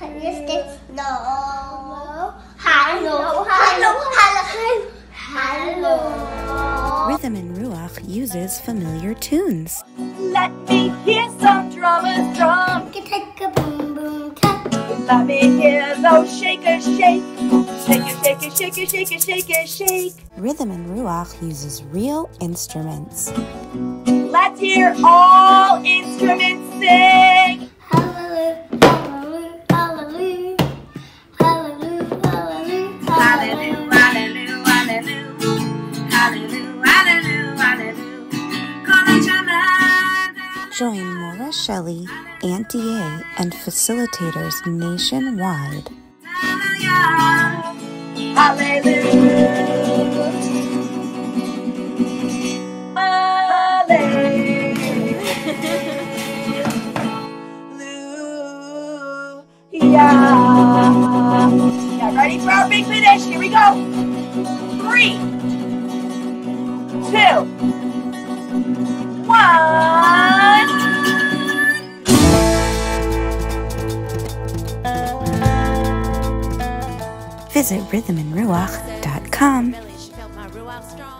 Rhythm and Ruach uses familiar tunes. Let me hear some drummers drum. Let me hear those shakers shake. Shake it, shake it, shake it, shake it, shake it, shake. Rhythm and Ruach uses real instruments. Let's hear all instruments sing. Join Maura Shelley, Auntie A, and facilitators nationwide. Hallelujah. Ready for our big finish? Here we go. 3, 2, 1. Visit rhythmandruach.com.